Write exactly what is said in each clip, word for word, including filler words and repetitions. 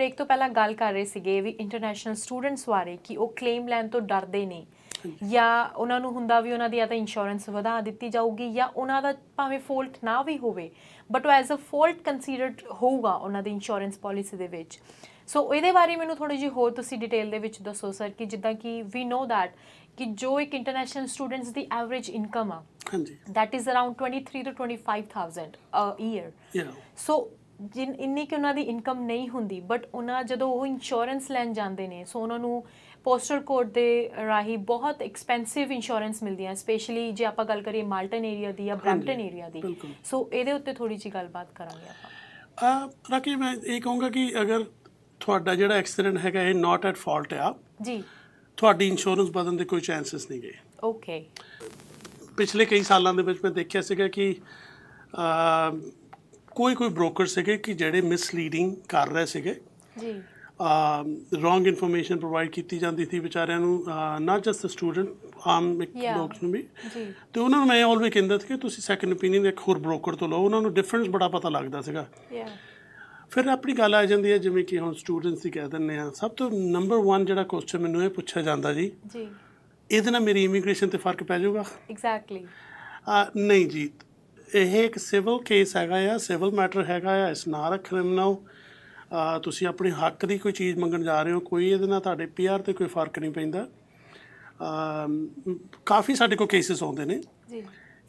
Break ਤੋਂ ਪਹਿਲਾਂ ਗੱਲ ਕਰ ਰਹੇ ਸੀਗੇ ਵੀ ਇੰਟਰਨੈਸ਼ਨਲ ਸਟੂਡੈਂਟਸ ਬਾਰੇ ਕਿ ਉਹ ਕਲੇਮ ਲੈਣ ਤੋਂ ਡਰਦੇ ਨੇ ਜਾਂ ਉਹਨਾਂ ਨੂੰ ਹੁੰਦਾ ਵੀ ਉਹਨਾਂ ਦੀ ਜਾਂ ਤਾਂ ਇੰਸ਼ੋਰੈਂਸ ਵਧਾ ਦਿੱਤੀ ਜਾਊਗੀ ਜਾਂ ਉਹਨਾਂ ਦਾ ਭਾਵੇਂ ਫੋਲਟ ਨਾ ਵੀ ਹੋਵੇ ਬਟ ਉਹ ਐਜ਼ ਅ ਫੋਲਟ ਕੰਸੀਡਰਡ ਹੋਊਗਾ ਉਹਨਾਂ ਦੀ ਇੰਸ਼ੋਰੈਂਸ ਪਾਲਿਸੀ ਦੇ ਵਿੱਚ। ਸੋ ਇਹਦੇ ਬਾਰੇ ਮੈਨੂੰ ਥੋੜੀ ਜਿਹੀ ਹੋਰ ਤੁਸੀਂ ਡਿਟੇਲ ਦੇ ਵਿੱਚ ਦੱਸੋ ਸਰ ਕਿ ਜਿੱਦਾਂ ਕਿ ਵੀ ਨੋ ਦੈਟ ਕਿ ਜੋ ਇੱਕ ਇੰਟਰਨੈਸ਼ਨਲ ਸਟੂਡੈਂਟਸ ਦੀ ਐਵਰੇਜ ਇਨਕਮ ਆ that is around twenty-three to twenty-five thousand a year. So ਜਿਨ ਇੰਨੀ ਕਿ ਉਹਨਾਂ ਦੀ ਇਨਕਮ ਨਹੀਂ ਹੁੰਦੀ ਬਟ ਉਹਨਾਂ ਜਦੋਂ ਉਹ ਇੰਸ਼ੋਰੈਂਸ ਲੈਣ ਜਾਂਦੇ ਨੇ ਸੋ ਉਹਨਾਂ ਨੂੰ ਪੋਸਟਲ ਕੋਡ ਦੇ ਰਾਹੀਂ ਬਹੁਤ ਐਕਸਪੈਂਸਿਵ ਇੰਸ਼ੋਰੈਂਸ ਮਿਲਦੀ ਹੈ ਸਪੈਸ਼ਲੀ ਜੇ ਆਪਾਂ ਗੱਲ ਕਰੀਏ ਮਾਲਟਨ ਏਰੀਆ ਦੀ ਜਾਂ ਬਰੈਂਪਟਨ ਏਰੀਆ ਦੀ। ਸੋ ਇਹਦੇ ਉੱਤੇ ਥੋੜ੍ਹੀ ਜਿਹੀ ਗੱਲਬਾਤ ਕਰਾਂਗੇ ਆਪਾਂ। ਰਾਕੀ ਮੈਂ ਇਹ ਕਹੂੰਗਾ ਕਿ ਅਗਰ ਤੁਹਾਡਾ ਜਿਹੜਾ ਐਕਸੀਡੈਂਟ ਹੈਗਾ ਇਹ ਨਾਟ ਐਟ ਫਾਲਟ ਆ ਜੀ ਤੁਹਾਡੀ ਇੰਸ਼ੋਰੈਂਸ ਵਧਣ ਦੇ ਕੋਈ ਚਾਂਸਸ ਨਹੀਂ ਗਏ। ਓਕੇ ਪਿਛਲੇ ਕਈ ਸਾਲਾਂ ਦੇ ਵਿੱਚ ਮੈਂ ਦੇਖਿਆ ਸੀਗਾ ਕਿ ਕੋਈ ਕੋਈ ਬ੍ਰੋਕਰ ਸੀਗੇ ਕਿ ਜਿਹੜੇ ਮਿਸਲੀਡਿੰਗ ਕਰ ਰਹੇ ਸੀਗੇ ਜੀ ਰੋਂਗ ਇਨਫੋਰਮੇਸ਼ਨ ਪ੍ਰੋਵਾਈਡ ਕੀਤੀ ਜਾਂਦੀ ਸੀ ਵਿਚਾਰਿਆਂ ਨੂੰ ਨਾਟ ਜਸਟ ਸਟੂਡੈਂਟ ਆਮ ਇੱਕ ਲੋਕ ਨੂੰ ਵੀ ਅਤੇ ਉਹਨਾਂ ਨੂੰ ਮੈਂ ਆਲਵੇ ਕਹਿੰਦਾ ਸੀ ਕਿ ਤੁਸੀਂ ਸੈਕਿੰਡ ਓਪੀਨੀਅਨ ਇੱਕ ਹੋਰ ਬ੍ਰੋਕਰ ਤੋਂ ਲਓ ਉਹਨਾਂ ਨੂੰ ਡਿਫਰੈਂਸ ਬੜਾ ਪਤਾ ਲੱਗਦਾ ਸੀਗਾ। ਫਿਰ ਆਪਣੀ ਗੱਲ ਆ ਜਾਂਦੀ ਹੈ ਜਿਵੇਂ ਕਿ ਹੁਣ ਸਟੂਡੈਂਟਸ ਦੀ ਕਹਿ ਦਿੰਦੇ ਹਾਂ ਸਭ ਤੋਂ ਨੰਬਰ ਵਨ ਜਿਹੜਾ ਕੁਐਸਚਨ ਮੈਨੂੰ ਇਹ ਪੁੱਛਿਆ ਜਾਂਦਾ ਜੀ ਜੀ ਇਹਦੇ ਨਾਲ ਮੇਰੀ ਇਮੀਗ੍ਰੇਸ਼ਨ 'ਤੇ ਫਰਕ ਪੈ ਜਾਊਗਾ। ਐਗਜ਼ੈਕਟਲੀ ਨਹੀਂ ਜੀ ਇਹ ਇੱਕ ਸਿਵਲ ਕੇਸ ਹੈਗਾ ਆ ਸਿਵਲ ਮੈਟਰ ਹੈਗਾ ਆ ਇਸ ਨਾਲ ਕ੍ਰਿਮੀਨਲ ਤੁਸੀਂ ਆਪਣੇ ਹੱਕ ਦੀ ਕੋਈ ਚੀਜ਼ ਮੰਗਣ ਜਾ ਰਹੇ ਹੋ ਕੋਈ ਇਹਦੇ ਨਾਲ ਤੁਹਾਡੇ ਪੀ ਆਰ 'ਤੇ ਕੋਈ ਫਰਕ ਨਹੀਂ ਪੈਂਦਾ। ਕਾਫੀ ਸਾਡੇ ਕੋਲ ਕੇਸਿਸ ਆਉਂਦੇ ਨੇ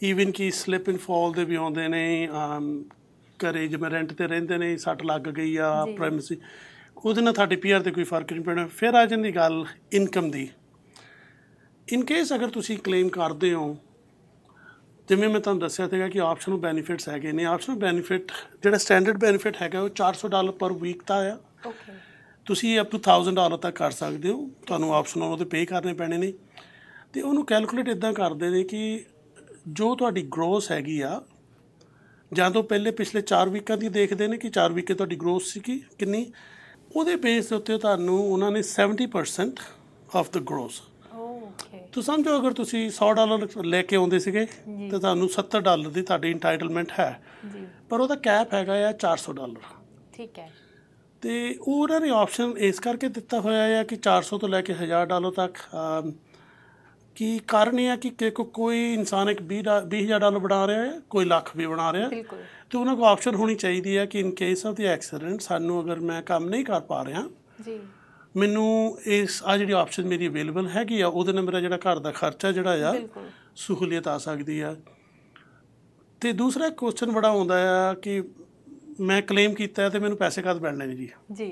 ਈਵਨ ਕਿ ਸਲਿਪ ਐਂਡ ਫਾਲ ਦੇ ਵੀ ਆਉਂਦੇ ਨੇ ਘਰੇ ਜਿਵੇਂ ਰੈਂਟ 'ਤੇ ਰਹਿੰਦੇ ਨੇ ਸੱਟ ਲੱਗ ਗਈ ਆ ਪ੍ਰਾਈਮਸੀ ਉਹਦੇ ਨਾਲ ਤੁਹਾਡੇ ਪੀ ਆਰ 'ਤੇ ਕੋਈ ਫਰਕ ਨਹੀਂ ਪੈਣਾ। ਫਿਰ ਆ ਜਾਂਦੀ ਗੱਲ ਇਨਕਮ ਦੀ ਇਨ ਕੇਸ ਅਗਰ ਤੁਸੀਂ ਕਲੇਮ ਕਰਦੇ ਹੋ ਜਿਵੇਂ ਮੈਂ ਤੁਹਾਨੂੰ ਦੱਸਿਆ ਸੀਗਾ ਕਿ ਆਪਸ਼ਨਲ ਬੈਨੀਫਿਟਸ ਹੈਗੇ ਨੇ ਆਪਸ਼ਨਲ ਬੈਨੀਫਿਟ ਜਿਹੜਾ ਸਟੈਂਡਰਡ ਬੈਨੀਫਿਟ ਹੈਗਾ ਉਹ ਚਾਰ ਸੌ ਡਾਲਰ ਪਰ ਵੀਕ ਦਾ ਆ ਤੁਸੀਂ ਅਪ ਟੂ ਥਾਊਜ਼ੈਂਡ ਡਾਲਰ ਤੱਕ ਕਰ ਸਕਦੇ ਹੋ ਤੁਹਾਨੂੰ ਆਪਸ਼ਨਲ ਉਹਦੇ ਪੇ ਕਰਨੇ ਪੈਣੇ ਨੇ ਅਤੇ ਉਹਨੂੰ ਕੈਲਕੂਲੇਟ ਇੱਦਾਂ ਕਰਦੇ ਨੇ ਕਿ ਜੋ ਤੁਹਾਡੀ ਗਰੋਸ ਹੈਗੀ ਆ ਜਾਂ ਤੋਂ ਪਹਿਲੇ ਪਿਛਲੇ ਚਾਰ ਵੀਕਾਂ ਦੀ ਦੇਖਦੇ ਨੇ ਕਿ ਚਾਰ ਵੀਕੇ ਤੁਹਾਡੀ ਗਰੋਸ ਸੀਗੀ ਕਿੰਨੀ ਉਹਦੇ ਬੇਸ ਦੇ ਉੱਤੇ ਤੁਹਾਨੂੰ ਉਹਨਾਂ ਨੇ seventy percent of the gross ਤੁਸੀਂ ਸਮਝੋ ਅਗਰ ਤੁਸੀਂ ਸੌ ਡਾਲਰ ਲੈ ਕੇ ਆਉਂਦੇ ਸੀਗੇ ਤਾਂ ਤੁਹਾਨੂੰ ਸੱਤਰ ਡਾਲਰ ਦੀ ਤੁਹਾਡੀ ਇੰਟਾਈਟਲਮੈਂਟ ਹੈ ਪਰ ਉਹਦਾ ਕੈਪ ਹੈਗਾ ਆ ਚਾਰ ਸੌ ਡਾਲਰ ਠੀਕ ਹੈ। ਅਤੇ ਉਹਨਾਂ ਨੇ ਆਪਸ਼ਨ ਇਸ ਕਰਕੇ ਦਿੱਤਾ ਹੋਇਆ ਆ ਕਿ ਚਾਰ ਸੌ ਤੋਂ ਲੈ ਕੇ ਹਜ਼ਾਰ ਡਾਲਰ ਤੱਕ ਕਿ ਕਾਰਨ ਇਹ ਆ ਕਿ ਦੇਖੋ ਕੋਈ ਇਨਸਾਨ ਇੱਕ ਵੀਹ ਡਾ ਵੀਹ ਹਜ਼ਾਰ ਡਾਲਰ ਬਣਾ ਰਿਹਾ ਹੈ ਕੋਈ ਲੱਖ ਵੀ ਬਣਾ ਰਿਹਾ ਅਤੇ ਉਹਨਾਂ ਕੋਲ ਆਪਸ਼ਨ ਹੋਣੀ ਚਾਹੀਦੀ ਹੈ ਕਿ in case of the accident ਸਾਨੂੰ ਅਗਰ ਮੈਂ ਕੰਮ ਨਹੀਂ ਕਰ ਪਾ ਰਿਹਾ ਜੀ ਮੈਨੂੰ ਇਸ ਆਹ ਜਿਹੜੀ ਆਪਸ਼ਨ ਮੇਰੀ ਅਵੇਲੇਬਲ ਹੈਗੀ ਆ ਉਹਦੇ ਨਾਲ ਮੇਰਾ ਜਿਹੜਾ ਘਰ ਦਾ ਖਰਚਾ ਜਿਹੜਾ ਆ ਸਹੂਲੀਅਤ ਆ ਸਕਦੀ ਆ। ਅਤੇ ਦੂਸਰਾ ਕੁਐਸਚਨ ਬੜਾ ਆਉਂਦਾ ਆ ਕਿ ਮੈਂ ਕਲੇਮ ਕੀਤਾ ਅਤੇ ਮੈਨੂੰ ਪੈਸੇ ਕਦ ਮਿਲਣੇ ਨੇ ਜੀ ਜੀ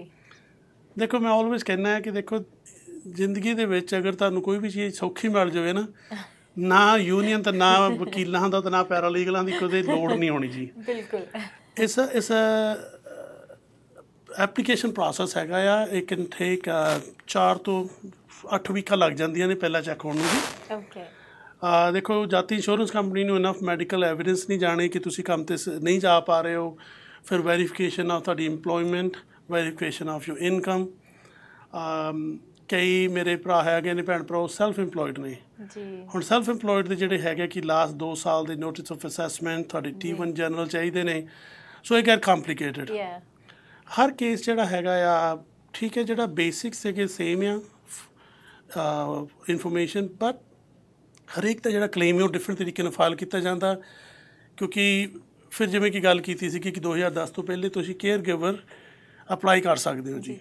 ਦੇਖੋ ਮੈਂ ਆਲਵੇਜ਼ ਕਹਿੰਦਾ ਹੈ ਕਿ ਦੇਖੋ ਜ਼ਿੰਦਗੀ ਦੇ ਵਿੱਚ ਅਗਰ ਤੁਹਾਨੂੰ ਕੋਈ ਵੀ ਚੀਜ਼ ਸੌਖੀ ਮਿਲ ਜਾਵੇ ਨਾ ਨਾ ਯੂਨੀਅਨ ਤਾਂ ਨਾ ਵਕੀਲਾਂ ਦਾ ਤਾਂ ਨਾ ਪੈਰਾਲੀਗਲਾਂ ਦੀ ਕਦੇ ਲੋੜ ਨਹੀਂ ਹੋਣੀ ਜੀ। ਬਿਲਕੁਲ ਇਸ ਇਸ ਐਪਲੀਕੇਸ਼ਨ ਪ੍ਰੋਸੈਸ ਹੈਗਾ ਆ ਇਹ ਕੈਨ ਟੇਕ ਚਾਰ ਤੋਂ ਅੱਠ ਵੀਕਾਂ ਲੱਗ ਜਾਂਦੀਆਂ ਨੇ ਪਹਿਲਾਂ ਚੈੱਕ ਹੋਣ ਨੂੰ ਜੀ। ਓਕੇ ਦੇਖੋ ਜਾਤੀ ਇੰਸ਼ੋਰੈਂਸ ਕੰਪਨੀ ਨੂੰ ਇਨਫ ਮੈਡੀਕਲ ਐਵੀਡੈਂਸ ਨਹੀਂ ਜਾਣੇ ਕਿ ਤੁਸੀਂ ਕੰਮ 'ਤੇ ਨਹੀਂ ਜਾ ਪਾ ਰਹੇ ਹੋ ਫਿਰ ਵੈਰੀਫਿਕੇਸ਼ਨ ਆਫ ਤੁਹਾਡੀ employment verification of your income ਕਈ ਮੇਰੇ ਭਰਾ ਹੈਗੇ ਨੇ ਭੈਣ ਭਰਾ ਉਹ ਸੈਲਫ ਇੰਪਲੋਇਡ ਨੇ ਜੀ ਹੁਣ ਸੈਲਫ ਇੰਪਲੋਇਡ ਦੇ ਜਿਹੜੇ ਹੈਗੇ ਕਿ ਲਾਸਟ ਦੋ ਸਾਲ ਦੇ ਨੋਟਿਸ ਆਫ ਅਸੈਸਮੈਂਟ ਤੁਹਾਡੇ ਟੀ ਵਨ ਜਨਰਲ ਚਾਹੀਦੇ ਨੇ। ਸੋ ਇਹ ਗੈਰ ਕੰਪਲੀਕੇਟਡ ਹਰ ਕੇਸ ਜਿਹੜਾ ਹੈਗਾ ਆ ਠੀਕ ਹੈ ਜਿਹੜਾ ਬੇਸਿਕਸ ਹੈਗੇ ਸੇਮ ਆ ਇਨਫੋਰਮੇਸ਼ਨ ਬਟ ਹਰੇਕ ਦਾ ਜਿਹੜਾ ਕਲੇਮ ਹੈ ਉਹ ਡਿਫਰੈਂਟ ਤਰੀਕੇ ਨਾਲ ਫਾਈਲ ਕੀਤਾ ਜਾਂਦਾ ਕਿਉਂਕਿ ਫਿਰ ਜਿਵੇਂ ਕਿ ਗੱਲ ਕੀਤੀ ਸੀ ਕਿ ਦੋ ਹਜ਼ਾਰ ਦਸ ਤੋਂ ਪਹਿਲੇ ਤੁਸੀਂ ਕੇਅਰ ਗਿਵਰ ਅਪਲਾਈ ਕਰ ਸਕਦੇ ਹੋ ਜੀ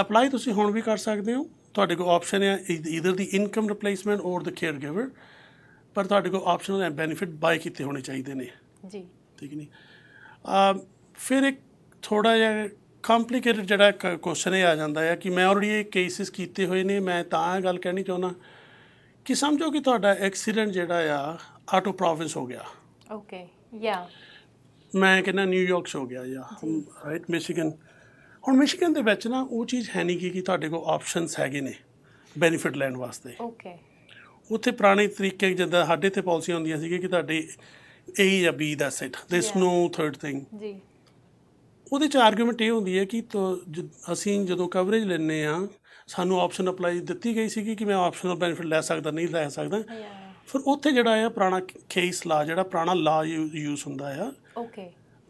ਅਪਲਾਈ ਤੁਸੀਂ ਹੁਣ ਵੀ ਕਰ ਸਕਦੇ ਹੋ ਤੁਹਾਡੇ ਕੋਲ ਆਪਸ਼ਨ ਹੈ ਈਦਰ ਦੀ ਇਨਕਮ ਰਿਪਲੇਸਮੈਂਟ ਔਰ ਦ ਕੇਅਰ ਗਿਵਰ ਪਰ ਤੁਹਾਡੇ ਕੋਲ ਆਪਸ਼ਨਲ ਬੈਨੀਫਿਟ ਬਾਏ ਕੀਤੇ ਹੋਣੇ ਚਾਹੀਦੇ ਨੇ ਜੀ ਠੀਕ ਨਹੀਂ। ਫਿਰ ਇੱਕ ਥੋੜ੍ਹਾ ਜਿਹਾ ਕੰਪਲੀਕੇਟਡ ਜਿਹੜਾ ਕੁਐਸਚਨ ਇਹ ਆ ਜਾਂਦਾ ਹੈ ਕਿ ਮੈਂ ਆਲਰੇਡੀ ਇਹ ਕੇਸਿਸ ਕੀਤੇ ਹੋਏ ਨੇ ਮੈਂ ਤਾਂ ਗੱਲ ਕਹਿਣੀ ਚਾਹੁੰਦਾ ਕਿ ਸਮਝੋ ਕਿ ਤੁਹਾਡਾ ਐਕਸੀਡੈਂਟ ਜਿਹੜਾ ਆ ਆਊਟ ਆਫ ਪ੍ਰੋਵਿੰਸ ਹੋ ਗਿਆ ਓਕੇ ਯਾ ਮੈਂ ਕਹਿੰਦਾ ਨਿਊਯਾਰਕ 'ਚ ਹੋ ਗਿਆ ਜਾਂ ਰਾਈਟ ਮਿਸ਼ੀਗਨ ਹੁਣ ਮਿਸ਼ੀਗਨ ਦੇ ਵਿੱਚ ਨਾ ਉਹ ਚੀਜ਼ ਹੈ ਨਹੀਂ ਕਿ ਤੁਹਾਡੇ ਕੋਲ ਆਪਸ਼ਨਸ ਹੈਗੇ ਨੇ ਬੈਨੀਫਿਟ ਲੈਣ ਵਾਸਤੇ ਓਕੇ ਉੱਥੇ ਪੁਰਾਣੇ ਤਰੀਕੇ ਜਿੱਦਾਂ ਸਾਡੇ ਇੱਥੇ ਪਾਲਿਸੀ ਹੁੰਦੀਆਂ ਸੀਗੀ ਕਿ ਤੁਹਾਡੇ ਏ ਜਾਂ B that's it there is no third thing ਜੀ ਉਹਦੇ 'ਚ ਆਰਗੂਮੈਂਟ ਇਹ ਹੁੰਦੀ ਹੈ ਕਿ ਅਸੀਂ ਜਦੋਂ ਕਵਰੇਜ ਲੈਂਦੇ ਹਾਂ ਸਾਨੂੰ ਆਪਸ਼ਨ ਅਪਲਾਈ ਦਿੱਤੀ ਗਈ ਸੀਗੀ ਕਿ ਮੈਂ ਆਪਸ਼ਨਲ ਬੈਨੀਫਿਟ ਲੈ ਸਕਦਾ ਨਹੀਂ ਲੈ ਸਕਦਾ ਫਿਰ ਉੱਥੇ ਜਿਹੜਾ ਆ ਪੁਰਾਣਾ ਕੇਸ ਲਾ ਜਿਹੜਾ ਪੁਰਾਣਾ ਲਾ ਯੂਜ਼ ਹੁੰਦਾ ਆ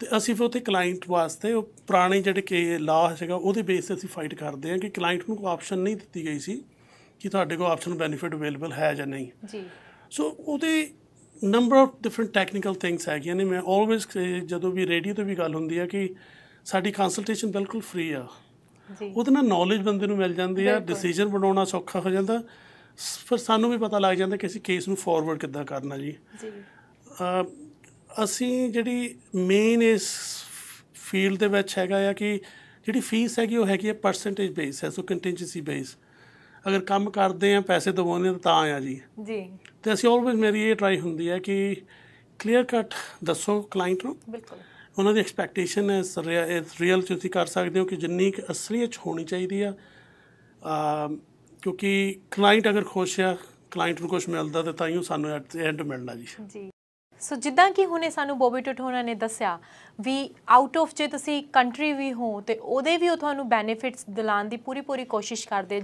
ਤੇ ਅਸੀਂ ਫਿਰ ਉੱਥੇ ਕਲਾਇੰਟ ਵਾਸਤੇ ਉਹ ਪੁਰਾਣੇ ਜਿਹੜੇ ਕਿ ਲਾਅ ਹੈਗਾ ਉਹਦੇ ਬੇਸ 'ਤੇ ਅਸੀਂ ਫਾਈਟ ਕਰਦੇ ਹਾਂ ਕਿ ਕਲਾਇੰਟ ਨੂੰ ਕੋਈ ਆਪਸ਼ਨ ਨਹੀਂ ਦਿੱਤੀ ਗਈ ਸੀ ਕਿ ਤੁਹਾਡੇ ਕੋਲ ਆਪਸ਼ਨ ਬੈਨੀਫਿਟ ਅਵੇਲੇਬਲ ਹੈ ਜਾਂ ਨਹੀਂ ਜੀ। ਸੋ ਉਹਦੇ number of different technical things ਹੈਗੀਆਂ ਨੇ। ਮੈਂ ਆਲਵੇਜ਼ ਜਦੋਂ ਵੀ ਰੇਡੀਓ 'ਤੇ ਵੀ ਗੱਲ ਹੁੰਦੀ ਹੈ ਕਿ ਸਾਡੀ ਕੰਸਲਟੇਸ਼ਨ ਬਿਲਕੁਲ ਫ੍ਰੀ ਆ, ਉਹਦੇ ਨਾਲ ਨੌਲੇਜ ਬੰਦੇ ਨੂੰ ਮਿਲ ਜਾਂਦੀ ਆ, ਡਿਸੀਜਨ ਬਣਾਉਣਾ ਸੌਖਾ ਹੋ ਜਾਂਦਾ, ਫਿਰ ਸਾਨੂੰ ਵੀ ਪਤਾ ਲੱਗ ਜਾਂਦਾ ਕਿ ਅਸੀਂ ਕੇਸ ਨੂੰ ਫਾਰਵਰਡ ਕਿੱਦਾਂ ਕਰਨਾ ਜੀ। ਅਸੀਂ ਜਿਹੜੀ ਮੇਨ ਇਸ ਫੀਲਡ ਦੇ ਵਿੱਚ ਹੈਗਾ ਆ ਕਿ ਜਿਹੜੀ ਫੀਸ ਹੈਗੀ ਉਹ ਹੈਗੀ ਹੈ ਪਰਸੈਂਟੇਜ ਬੇਸ ਹੈ, ਸੋ ਕੰਟੀਨਜੈਂਸੀ ਬੇਸ। ਅਗਰ ਕੰਮ ਕਰਦੇ ਹਾਂ, ਪੈਸੇ ਦਵਾਉਂਦੇ ਹਾਂ ਤਾਂ ਆ ਜੀ ਜੀ ਅਤੇ ਅਸੀਂ ਆਲਵੇਜ਼ ਮੇਰੀ ਇਹ ਟਰਾਈ ਹੁੰਦੀ ਹੈ ਕਿ ਕਲੀਅਰ ਕੱਟ ਦੱਸੋ ਕਲਾਇੰਟ ਨੂੰ, ਬਿਲਕੁਲ ਉਹਨਾਂ ਦੀ ਐਕਸਪੈਕਟੇਸ਼ਨ ਹੈ ਰੀਅਲ ਤੁਸੀਂ ਕਰ ਸਕਦੇ ਹੋ ਕਿ ਜਿੰਨੀ ਕੁ ਅਸਲੀਅਤ ਹੋਣੀ ਚਾਹੀਦੀ ਆ, ਕਿਉਂਕਿ ਕਲਾਇੰਟ ਅਗਰ ਖੁਸ਼ ਆ, ਕਲਾਇੰਟ ਨੂੰ ਕੁਛ ਮਿਲਦਾ ਤਾਂ ਤਾਂ ਹੀ ਸਾਨੂੰ ਐਟ ਐਂਡ ਮਿਲਣਾ ਜੀ। ਸੋ ਜਿੱਦਾਂ ਕਿ ਹੁਣੇ ਸਾਨੂੰ ਬੋਬੀ ਟੋਟੋਨਾ ਨੇ ਦੱਸਿਆ ਵੀ ਆਊਟ ਆਫ ਜੇ ਤੁਸੀਂ ਕੰਟਰੀ ਵੀ ਹੋ ਤੇ ਉਹਦੇ ਵੀ ਉਹ ਤੁਹਾਨੂੰ ਬੈਨੀਫਿਟਸ ਦਿਲਾਉਣ ਦੀ ਪੂਰੀ ਪੂਰੀ ਕੋਸ਼ਿਸ਼ ਕਰਦੇ